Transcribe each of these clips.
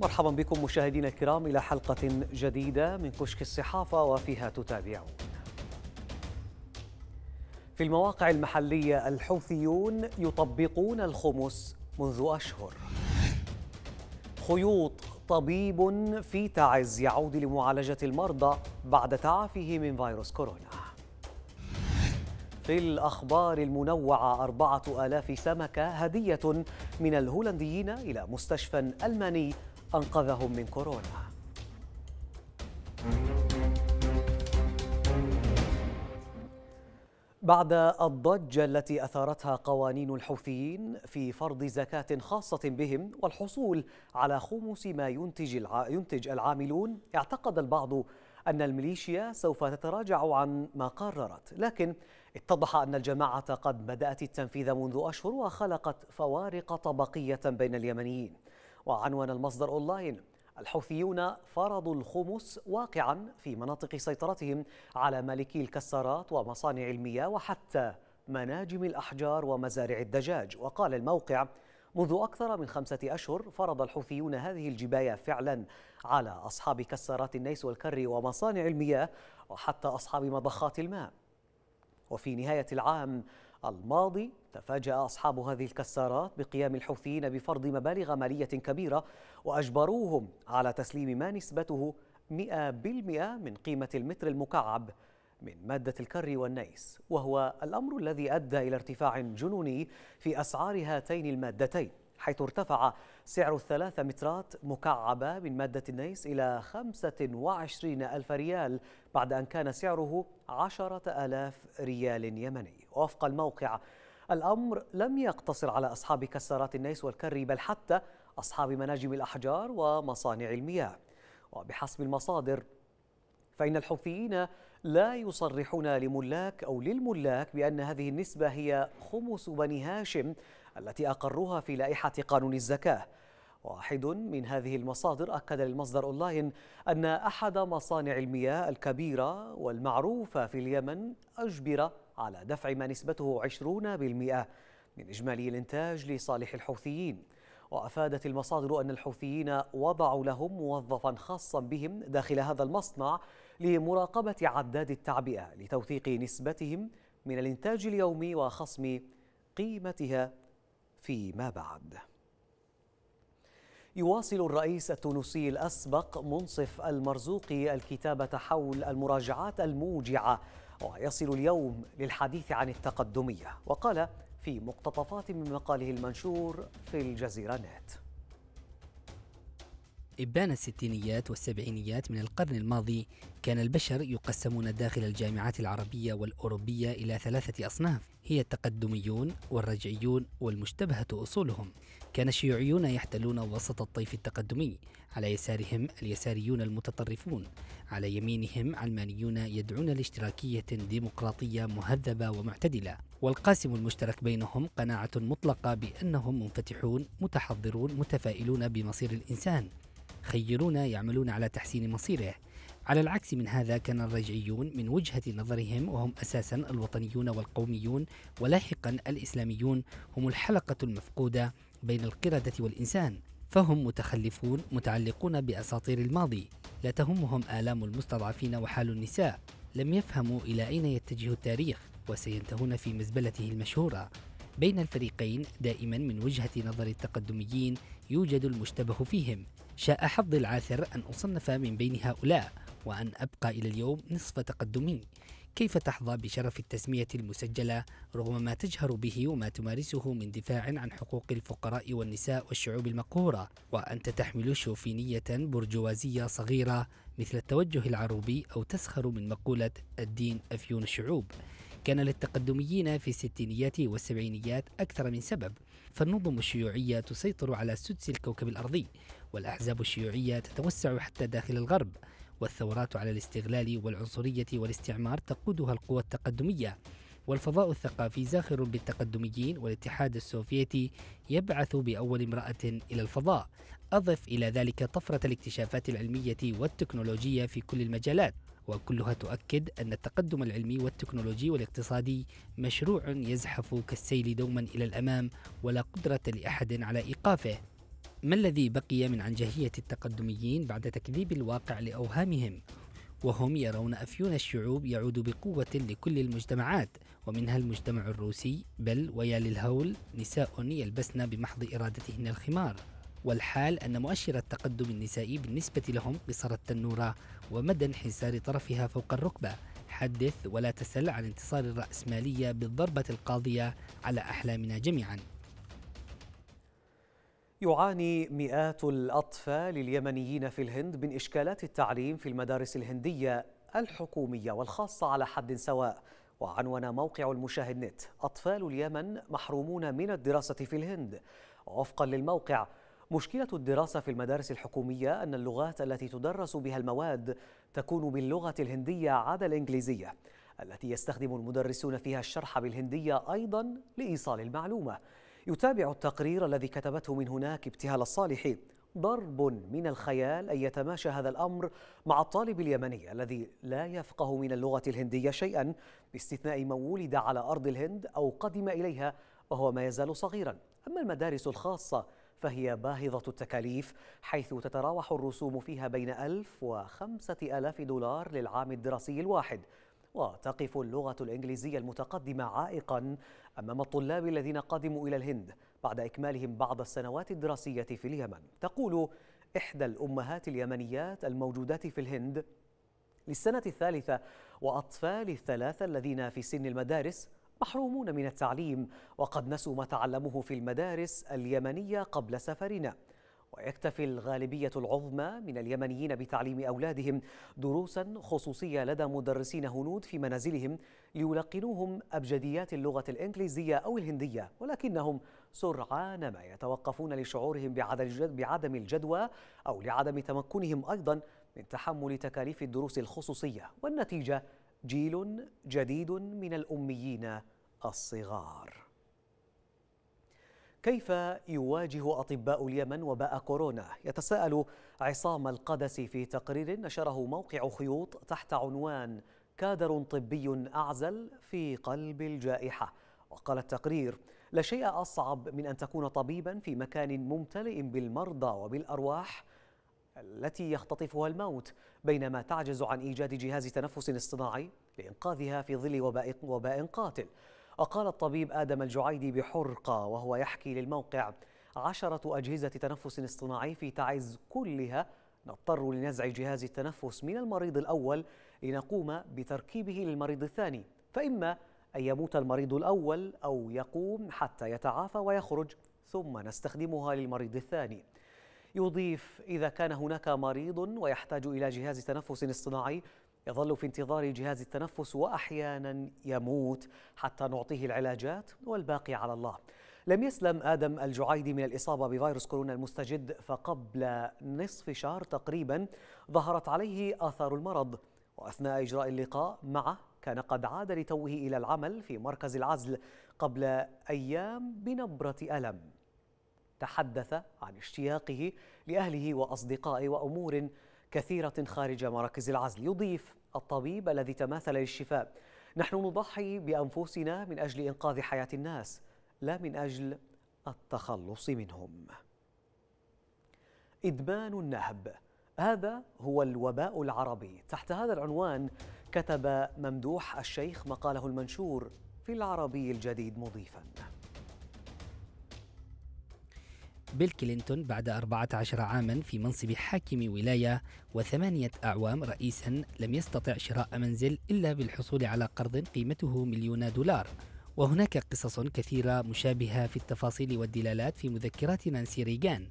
مرحبا بكم مشاهدينا الكرام إلى حلقة جديدة من كشك الصحافة، وفيها تتابعون. في المواقع المحلية الحوثيون يطبقون الخمس منذ أشهر. خيوط طبيب في تعز يعود لمعالجة المرضى بعد تعافيه من فيروس كورونا. في الأخبار المنوعة 4000 سمكة هدية من الهولنديين إلى مستشفى ألماني أنقذهم من كورونا. بعد الضجة التي أثارتها قوانين الحوثيين في فرض زكاة خاصة بهم والحصول على خمس ما ينتج العاملون، اعتقد البعض أن الميليشيا سوف تتراجع عن ما قررت، لكن اتضح أن الجماعة قد بدأت التنفيذ منذ أشهر وخلقت فوارق طبقية بين اليمنيين. وعنوان المصدر أونلاين: الحوثيون فرضوا الخمس واقعا في مناطق سيطرتهم على مالكي الكسارات ومصانع المياه وحتى مناجم الأحجار ومزارع الدجاج. وقال الموقع: منذ أكثر من 5 أشهر فرض الحوثيون هذه الجباية فعلا على أصحاب كسارات النيس والكري ومصانع المياه وحتى أصحاب مضخات الماء. وفي نهاية العام الماضي تفاجأ أصحاب هذه الكسارات بقيام الحوثيين بفرض مبالغ مالية كبيرة وأجبروهم على تسليم ما نسبته 100% من قيمة المتر المكعب من مادة الكري والنيس، وهو الأمر الذي أدى إلى ارتفاع جنوني في أسعار هاتين المادتين، حيث ارتفع سعر 3 مترات مكعبة من مادة النيس إلى 25,000 ريال بعد أن كان سعره 10,000 ريال يمني. ووفق الموقع، الأمر لم يقتصر على أصحاب كسارات النيس والكري، بل حتى أصحاب مناجم الأحجار ومصانع المياه. وبحسب المصادر فإن الحوثيين لا يصرحون لملاك أو للملاك بأن هذه النسبة هي خمس بني هاشم التي أقروها في لائحة قانون الزكاة. واحد من هذه المصادر أكد للمصدر أونلاين أن أحد مصانع المياه الكبيرة والمعروفة في اليمن أجبر على دفع ما نسبته 20% من إجمالي الإنتاج لصالح الحوثيين. وأفادت المصادر أن الحوثيين وضعوا لهم موظفا خاصا بهم داخل هذا المصنع لمراقبة عداد التعبئة لتوثيق نسبتهم من الإنتاج اليومي وخصم قيمتها فيما بعد. يواصل الرئيس التونسي الأسبق منصف المرزوقي الكتابة حول المراجعات الموجعة، ويصل اليوم للحديث عن التقدمية. وقال في مقتطفات من مقاله المنشور في الجزيرة نت: إبان الستينيات والسبعينيات من القرن الماضي كان البشر يقسمون داخل الجامعات العربية والأوروبية إلى 3 أصناف، هي التقدميون والرجعيون والمشتبهة أصولهم. كان الشيوعيون يحتلون وسط الطيف التقدمي، على يسارهم اليساريون المتطرفون، على يمينهم علمانيون يدعون لاشتراكية ديمقراطية مهذبة ومعتدلة، والقاسم المشترك بينهم قناعة مطلقة بأنهم منفتحون متحضرون متفائلون بمصير الإنسان، خيرون يعملون على تحسين مصيره. على العكس من هذا كان الرجعيون من وجهة نظرهم، وهم أساسا الوطنيون والقوميون ولاحقا الإسلاميون، هم الحلقة المفقودة بين القردة والإنسان، فهم متخلفون متعلقون بأساطير الماضي، لا تهمهم آلام المستضعفين وحال النساء، لم يفهموا إلى أين يتجه التاريخ وسينتهون في مزبلته المشهورة. بين الفريقين دائما من وجهة نظر التقدميين يوجد المشتبه فيهم. شاء حظي العاثر أن أصنف من بين هؤلاء وأن أبقى إلى اليوم نصف تقدمي. كيف تحظى بشرف التسمية المسجلة رغم ما تجهر به وما تمارسه من دفاع عن حقوق الفقراء والنساء والشعوب المقهورة، وأنت تحمل شوفينية برجوازية صغيرة مثل التوجه العروبي أو تسخر من مقولة الدين أفيون الشعوب؟ كان للتقدميين في الستينيات والسبعينيات أكثر من سبب، فالنظم الشيوعية تسيطر على سدس الكوكب الأرضي، والأحزاب الشيوعية تتوسع حتى داخل الغرب، والثورات على الاستغلال والعنصرية والاستعمار تقودها القوى التقدمية، والفضاء الثقافي زاخر بالتقدميين، والاتحاد السوفيتي يبعث بأول امرأة إلى الفضاء. أضف إلى ذلك طفرة الاكتشافات العلمية والتكنولوجية في كل المجالات، وكلها تؤكد أن التقدم العلمي والتكنولوجي والاقتصادي مشروع يزحف كالسيل دوما إلى الأمام ولا قدرة لأحد على إيقافه. ما الذي بقي من عنجهية التقدميين بعد تكذيب الواقع لأوهامهم؟ وهم يرون أفيون الشعوب يعود بقوة لكل المجتمعات ومنها المجتمع الروسي، بل ويا للهول نساء يلبسن بمحض إرادتهن الخمار. والحال أن مؤشر التقدم النسائي بالنسبة لهم قصر التنورة ومدى انحسار طرفها فوق الركبة، حدث ولا تسل عن انتصار الرأسمالية بالضربة القاضية على أحلامنا جميعا. يعاني مئات الأطفال اليمنيين في الهند من إشكالات التعليم في المدارس الهندية الحكومية والخاصة على حد سواء. وعنون موقع المشاهد نت: أطفال اليمن محرومون من الدراسة في الهند. وفقا للموقع، مشكلة الدراسة في المدارس الحكومية أن اللغات التي تدرس بها المواد تكون باللغة الهندية عدا الإنجليزية، التي يستخدم المدرسون فيها الشرح بالهندية أيضا لإيصال المعلومة. يتابع التقرير الذي كتبته من هناك ابتهال الصالحي: ضرب من الخيال أن يتماشى هذا الأمر مع الطالب اليمني الذي لا يفقه من اللغة الهندية شيئا، باستثناء من ولد على أرض الهند أو قدم إليها وهو ما يزال صغيرا. أما المدارس الخاصة فهي باهظة التكاليف، حيث تتراوح الرسوم فيها بين 1000 و 5000 دولار للعام الدراسي الواحد. وتقف اللغة الإنجليزية المتقدمة عائقا أمام الطلاب الذين قدموا إلى الهند بعد إكمالهم بعض السنوات الدراسية في اليمن. تقول إحدى الأمهات اليمنيات الموجودات في الهند للسنة الثالثة: وأطفالي الثلاثة الذين في سن المدارس محرومون من التعليم، وقد نسوا ما تعلموه في المدارس اليمنية قبل سفرنا. ويكتفي الغالبية العظمى من اليمنيين بتعليم أولادهم دروسا خصوصية لدى مدرسين هنود في منازلهم ليلقنوهم أبجديات اللغة الإنجليزية أو الهندية، ولكنهم سرعان ما يتوقفون لشعورهم بعدم الجدوى أو لعدم تمكنهم أيضا من تحمل تكاليف الدروس الخصوصية. والنتيجة جيل جديد من الأميين الصغار. كيف يواجه أطباء اليمن وباء كورونا؟ يتساءل عصام القدسي في تقرير نشره موقع خيوط تحت عنوان كادر طبي أعزل في قلب الجائحة. وقال التقرير: لا شيء أصعب من أن تكون طبيبا في مكان ممتلئ بالمرضى وبالأرواح التي يختطفها الموت، بينما تعجز عن إيجاد جهاز تنفس اصطناعي لإنقاذها في ظل وباء قاتل. وقال الطبيب آدم الجعيدي بحرقة وهو يحكي للموقع: 10 أجهزة تنفس اصطناعي في تعز كلها، نضطر لنزع جهاز التنفس من المريض الأول لنقوم بتركيبه للمريض الثاني، فإما أن يموت المريض الأول أو يقوم حتى يتعافى ويخرج، ثم نستخدمها للمريض الثاني. يضيف: إذا كان هناك مريض ويحتاج إلى جهاز تنفس اصطناعي يظل في انتظار جهاز التنفس، وأحيانا يموت حتى نعطيه العلاجات والباقي على الله. لم يسلم آدم الجعيدي من الإصابة بفيروس كورونا المستجد، فقبل نصف شهر تقريبا ظهرت عليه آثار المرض، وأثناء إجراء اللقاء معه كان قد عاد لتوه إلى العمل في مركز العزل قبل أيام بنبرة ألم. تحدث عن اشتياقه لأهله وأصدقائه وأمور كثيرة خارج مراكز العزل. يضيف الطبيب الذي تماثل للشفاء: نحن نضحي بأنفسنا من أجل إنقاذ حياة الناس، لا من أجل التخلص منهم. إدمان النهب، هذا هو الوباء العربي. تحت هذا العنوان كتب ممدوح الشيخ مقاله المنشور في العربي الجديد مضيفاً: بيل كلينتون بعد 14 عاما في منصب حاكم ولاية و8 أعوام رئيسا لم يستطع شراء منزل إلا بالحصول على قرض قيمته $1,000,000. وهناك قصص كثيرة مشابهة في التفاصيل والدلالات في مذكرات نانسي ريغان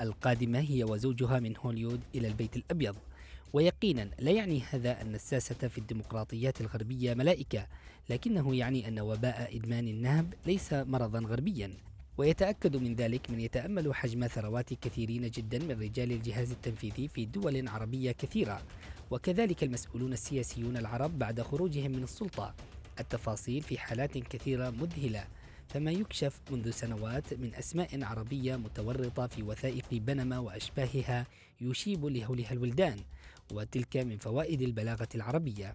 القادمة هي وزوجها من هوليوود إلى البيت الأبيض. ويقينا لا يعني هذا أن الساسة في الديمقراطيات الغربية ملائكة، لكنه يعني أن وباء إدمان النهب ليس مرضا غربيا. ويتأكد من ذلك من يتأمل حجم ثروات كثيرين جدا من رجال الجهاز التنفيذي في دول عربية كثيرة، وكذلك المسؤولون السياسيون العرب بعد خروجهم من السلطة. التفاصيل في حالات كثيرة مذهلة، فما يكشف منذ سنوات من أسماء عربية متورطة في وثائق بنما وأشباهها يشيب لهولها الولدان، وتلك من فوائد البلاغة العربية.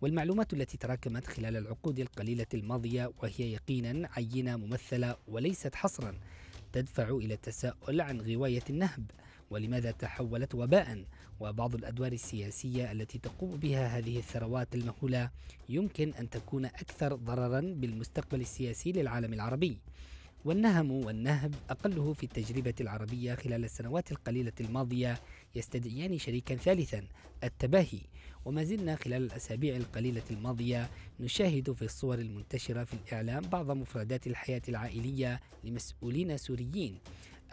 والمعلومات التي تراكمت خلال العقود القليلة الماضية، وهي يقينا عينة ممثلة وليست حصرا، تدفع إلى التساؤل عن غواية النهب ولماذا تحولت وباء، وبعض الأدوار السياسية التي تقوم بها هذه الثروات المهولة يمكن أن تكون أكثر ضرراً بالمستقبل السياسي للعالم العربي. والنهم والنهب أقله في التجربة العربية خلال السنوات القليلة الماضية يستدعيان شريكا ثالثا، التباهي. وما زلنا خلال الأسابيع القليلة الماضية نشاهد في الصور المنتشرة في الإعلام بعض مفردات الحياة العائلية لمسؤولين سوريين: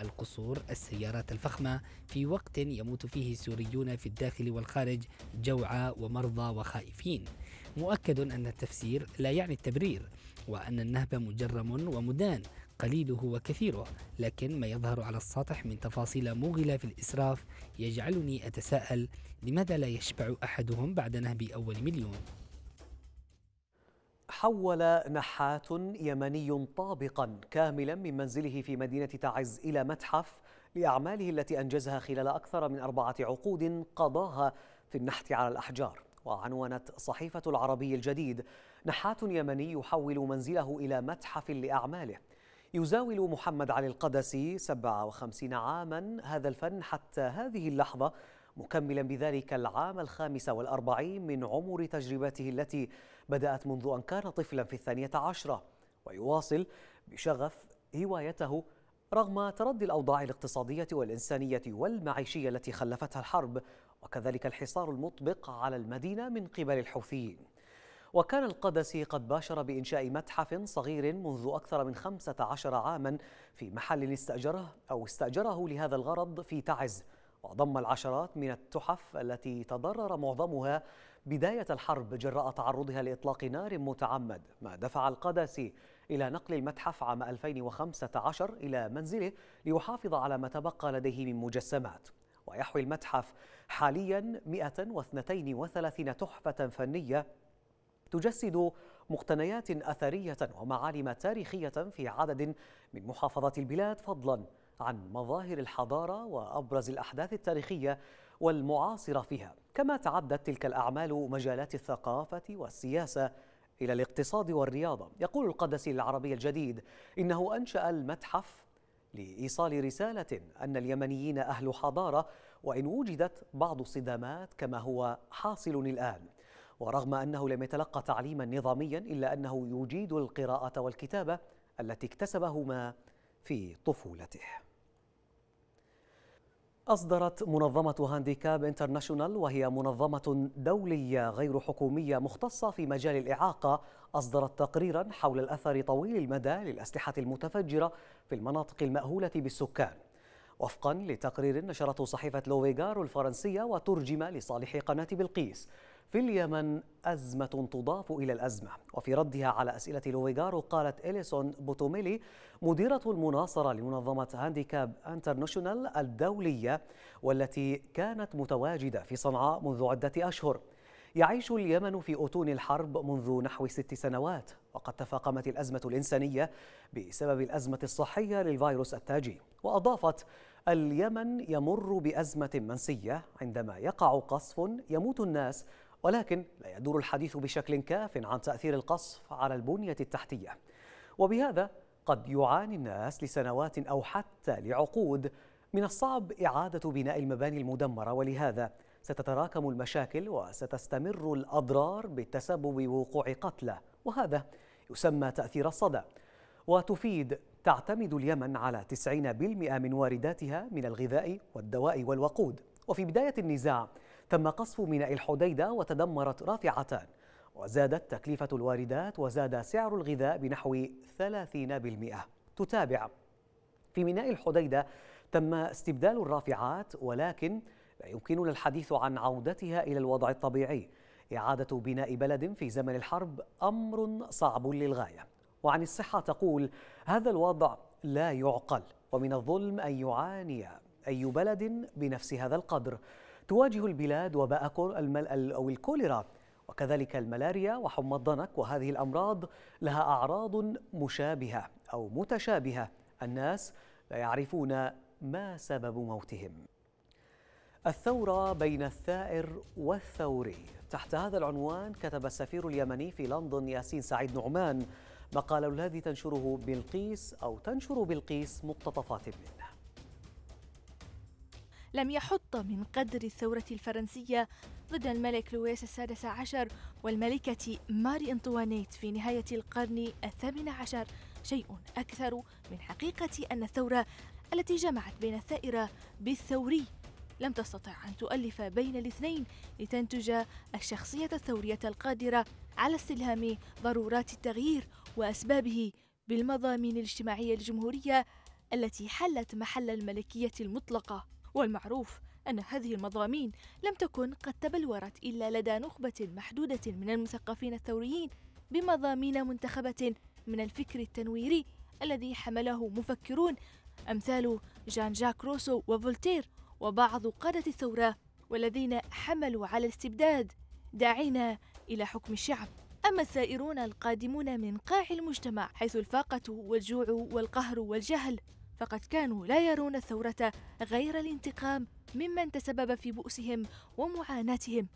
القصور، السيارات الفخمة، في وقت يموت فيه سوريون في الداخل والخارج جوعى ومرضى وخائفين. مؤكد أن التفسير لا يعني التبرير، وأن النهب مجرم ومدان قليله وكثيره، لكن ما يظهر على السطح من تفاصيل موغلة في الإسراف يجعلني أتساءل لماذا لا يشبع أحدهم بعد نهب أول مليون. حول نحات يمني طابقا كاملا من منزله في مدينة تعز إلى متحف لأعماله التي أنجزها خلال أكثر من 4 عقود قضاها في النحت على الأحجار. وعنونت صحيفة العربي الجديد: نحات يمني يحول منزله إلى متحف لأعماله. يزاول محمد علي القدسي 57 عاما هذا الفن حتى هذه اللحظة، مكملا بذلك العام 45 من عمر تجربته التي بدأت منذ أن كان طفلا في 12، ويواصل بشغف هوايته رغم تردي الأوضاع الاقتصادية والإنسانية والمعيشية التي خلفتها الحرب، وكذلك الحصار المطبق على المدينة من قبل الحوثيين. وكان القدسي قد باشر بإنشاء متحف صغير منذ أكثر من 15 عاما في محل استأجره لهذا الغرض في تعز، وضم العشرات من التحف التي تضرر معظمها بداية الحرب جراء تعرضها لإطلاق نار متعمد، ما دفع القدسي إلى نقل المتحف عام 2015 إلى منزله ليحافظ على ما تبقى لديه من مجسمات. ويحوي المتحف حاليا 132 تحفة فنية تجسد مقتنيات أثرية ومعالم تاريخية في عدد من محافظات البلاد، فضلا عن مظاهر الحضارة وأبرز الأحداث التاريخية والمعاصرة فيها. كما تعدت تلك الأعمال مجالات الثقافة والسياسة إلى الاقتصاد والرياضة. يقول القدسي العربي الجديد إنه أنشأ المتحف لإيصال رسالة أن اليمنيين أهل حضارة، وإن وجدت بعض الصدمات كما هو حاصل الآن. ورغم أنه لم يتلقى تعليما نظاميا، إلا أنه يجيد القراءة والكتابة التي اكتسبهما في طفولته. أصدرت منظمة هانديكاب إنترناشونال، وهي منظمة دولية غير حكومية مختصة في مجال الإعاقة، أصدرت تقريرا حول الأثر طويل المدى للأسلحة المتفجرة في المناطق المأهولة بالسكان. وفقا لتقرير نشرته صحيفة لوفيغارو الفرنسية وترجم لصالح قناة بلقيس، في اليمن أزمة تضاف إلى الأزمة. وفي ردها على أسئلة لوفيغارو قالت إليسون بوتوميلي، مديرة المناصرة لمنظمة هانديكاب إنترناشونال الدولية والتي كانت متواجدة في صنعاء منذ عدة أشهر: يعيش اليمن في أتون الحرب منذ نحو 6 سنوات، وقد تفاقمت الأزمة الإنسانية بسبب الأزمة الصحية للفيروس التاجي. وأضافت: اليمن يمر بأزمة منسية عندما يقع قصف يموت الناس، ولكن لا يدور الحديث بشكل كاف عن تأثير القصف على البنية التحتية، وبهذا قد يعاني الناس لسنوات أو حتى لعقود من الصعب إعادة بناء المباني المدمرة، ولهذا ستتراكم المشاكل وستستمر الأضرار بتسبب وقوع قتلى، وهذا يسمى تأثير الصدى. وتفيد تعتمد اليمن على 90% من وارداتها من الغذاء والدواء والوقود. وفي بداية النزاع تم قصف ميناء الحديدة وتدمرت رافعتان، وزادت تكلفة الواردات وزاد سعر الغذاء بنحو 30%. تتابع: في ميناء الحديدة تم استبدال الرافعات، ولكن لا يمكننا الحديث عن عودتها إلى الوضع الطبيعي. إعادة بناء بلد في زمن الحرب أمر صعب للغاية. وعن الصحة تقول: هذا الوضع لا يعقل، ومن الظلم أن يعاني أي بلد بنفس هذا القدر. تواجه البلاد وباء الكوليرا وكذلك الملاريا وحمى الضنك، وهذه الأمراض لها أعراض مشابهة أو متشابهة. الناس لا يعرفون ما سبب موتهم. الثورة بين الثائر والثوري، تحت هذا العنوان كتب السفير اليمني في لندن ياسين سعيد نعمان: مقال الذي تنشره بلقيس مقتطفات منه. لم يحط من قدر الثورة الفرنسية ضد الملك لويس السادس عشر والملكة ماري أنطوانيت في نهاية القرن الثامن عشر شيء أكثر من حقيقة أن الثورة التي جمعت بين الثائرة بالثوري لم تستطع أن تؤلف بين الاثنين لتنتج الشخصية الثورية القادرة على استلهام ضرورات التغيير وأسبابه بالمضامين الاجتماعية للجمهورية التي حلت محل الملكية المطلقة. والمعروف أن هذه المضامين لم تكن قد تبلورت إلا لدى نخبة محدودة من المثقفين الثوريين بمضامين منتخبة من الفكر التنويري الذي حمله مفكرون أمثال جان جاك روسو وفولتير وبعض قادة الثورة والذين حملوا على الاستبداد داعين إلى حكم الشعب. أما الثائرون القادمون من قاع المجتمع حيث الفاقة والجوع والقهر والجهل فقد كانوا لا يرون الثورة غير الانتقام ممن تسبب في بؤسهم ومعاناتهم.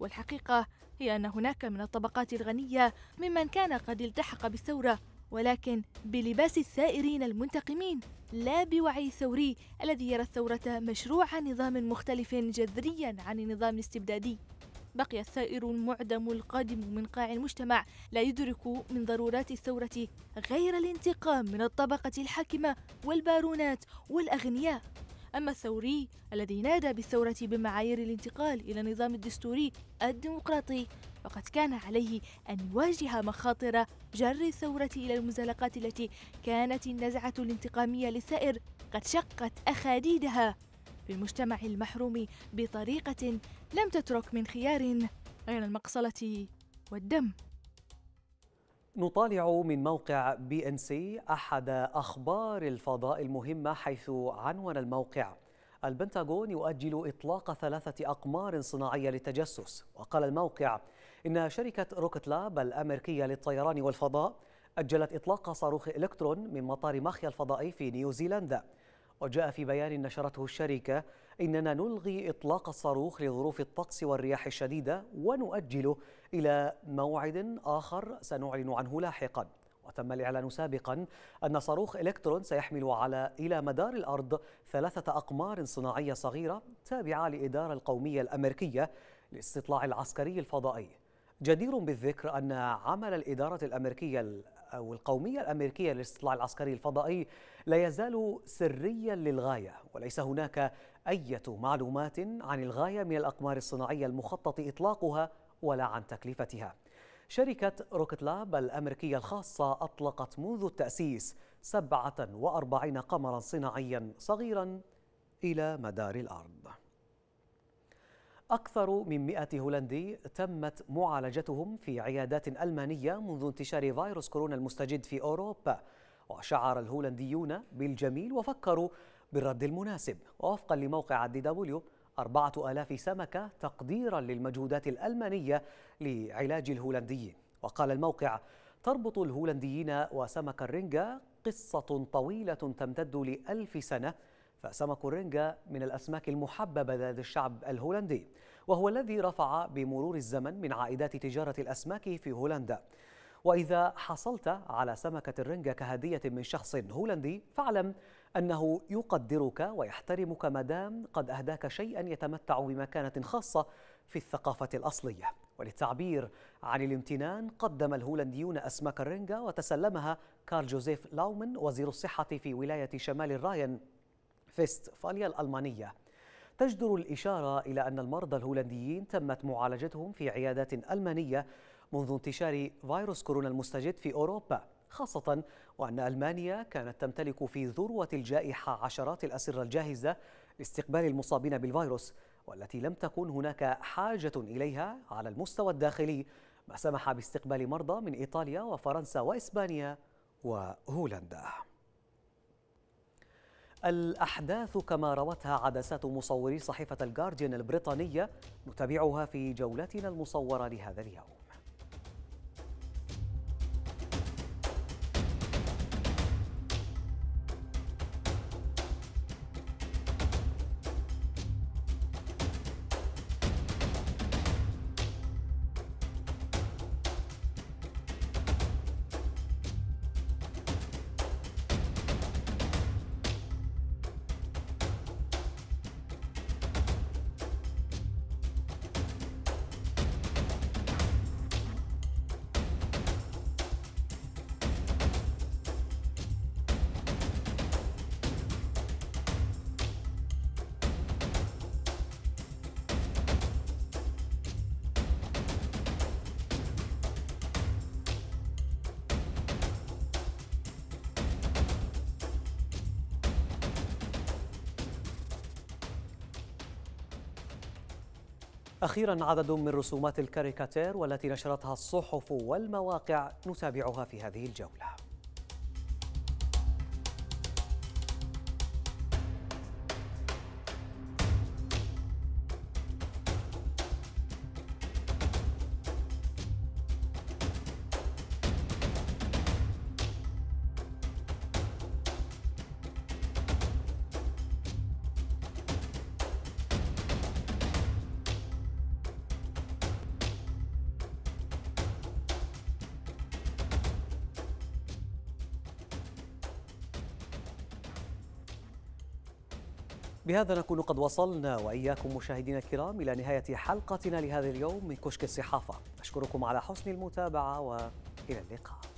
والحقيقة هي أن هناك من الطبقات الغنية ممن كان قد التحق بالثورة ولكن بلباس الثائرين المنتقمين لا بوعي الثوري الذي يرى الثورة مشروع نظام مختلف جذريا عن النظام الاستبدادي. بقي الثائر المعدم القادم من قاع المجتمع لا يدرك من ضرورات الثورة غير الانتقام من الطبقة الحاكمة والبارونات والأغنياء. أما الثوري الذي نادى بالثورة بمعايير الانتقال إلى النظام الدستوري الديمقراطي فقد كان عليه أن يواجه مخاطر جر الثورة إلى المزلقات التي كانت النزعة الانتقامية للثائر قد شقت أخاديدها في المجتمع المحروم بطريقة لم تترك من خيار غير المقصلة والدم. نطالع من موقع BBC أحد أخبار الفضاء المهمة حيث عنوان الموقع: البنتاغون يؤجل إطلاق 3 أقمار صناعية للتجسس. وقال الموقع إن شركة روكتلاب الأمريكية للطيران والفضاء أجلت إطلاق صاروخ إلكترون من مطار مخيا الفضائي في نيوزيلندا. وجاء في بيان نشرته الشركة إننا نلغي إطلاق الصاروخ لظروف الطقس والرياح الشديدة ونؤجله إلى موعد آخر سنعلن عنه لاحقا. وتم الإعلان سابقا أن صاروخ إلكترون سيحمل إلى مدار الأرض 3 أقمار صناعية صغيرة تابعة للإدارة القومية الأمريكية للاستطلاع العسكري الفضائي. جدير بالذكر أن عمل الإدارة الأمريكية أو القومية الأمريكية للاستطلاع العسكري الفضائي لا يزال سريا للغاية، وليس هناك أي معلومات عن الغاية من الأقمار الصناعية المخطط إطلاقها ولا عن تكلفتها. شركة روكتلاب الأمريكية الخاصة أطلقت منذ التأسيس 47 قمرا صناعيا صغيرا إلى مدار الأرض. أكثر من 100 هولندي تمت معالجتهم في عيادات ألمانية منذ انتشار فيروس كورونا المستجد في أوروبا. وشعر الهولنديون بالجميل وفكروا بالرد المناسب. ووفقا لموقع DW 4000 سمكة تقديرا للمجهودات الألمانية لعلاج الهولنديين. وقال الموقع: تربط الهولنديين وسمك الرنجة قصة طويلة تمتد ل1000 سنة. فسمك الرنجة من الأسماك المحببة لدى الشعب الهولندي، وهو الذي رفع بمرور الزمن من عائدات تجارة الأسماك في هولندا. وإذا حصلت على سمكة الرنجة كهدية من شخص هولندي فاعلم أنه يقدرك ويحترمك مادام قد أهداك شيئا يتمتع بمكانة خاصة في الثقافة الأصلية. وللتعبير عن الامتنان قدم الهولنديون أسماك الرنجة وتسلمها كارل جوزيف لاومن وزير الصحة في ولاية شمال الراين فيستفاليا الألمانية. تجدر الإشارة إلى أن المرضى الهولنديين تمت معالجتهم في عيادات ألمانية منذ انتشار فيروس كورونا المستجد في أوروبا، خاصة وأن ألمانيا كانت تمتلك في ذروة الجائحة عشرات الأسرة الجاهزة لاستقبال المصابين بالفيروس، والتي لم تكن هناك حاجة إليها على المستوى الداخلي، ما سمح باستقبال مرضى من إيطاليا وفرنسا وإسبانيا وهولندا. الأحداث كما روتها عدسات مصوري صحيفة الجارديان البريطانية نتابعها في جولتنا المصورة لهذا اليوم. أخيرا عدد من رسومات الكاريكاتير والتي نشرتها الصحف والمواقع نتابعها في هذه الجولة. بهذا نكون قد وصلنا وإياكم مشاهدينا الكرام إلى نهاية حلقتنا لهذا اليوم من كشك الصحافة. أشكركم على حسن المتابعة وإلى اللقاء.